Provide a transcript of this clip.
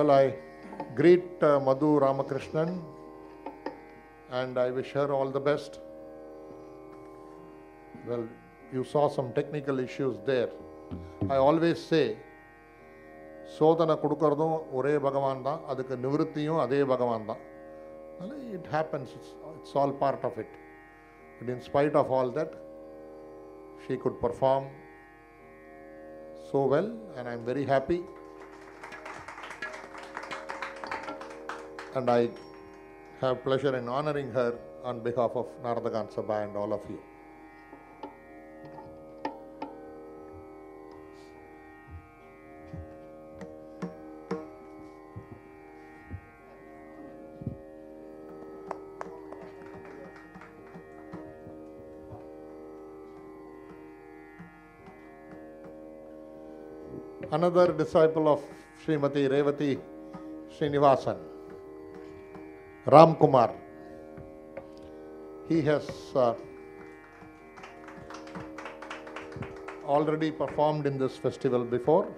Well, I greet Madhu Ramakrishnan and I wish her all the best. Well, you saw some technical issues there. I always say, Sodhana Kudukardhu Ure Bhagavanda adhika Nivrutniyum Adhe Bhagavanda. It happens, it's all part of it. But in spite of all that, she could perform so well, and I'm very happy. And I have pleasure in honoring her on behalf of Narada Gana Sabha and all of you. Another disciple of Srimati Revati, Srinivasan, Ram Kumar. He has already performed in this festival before.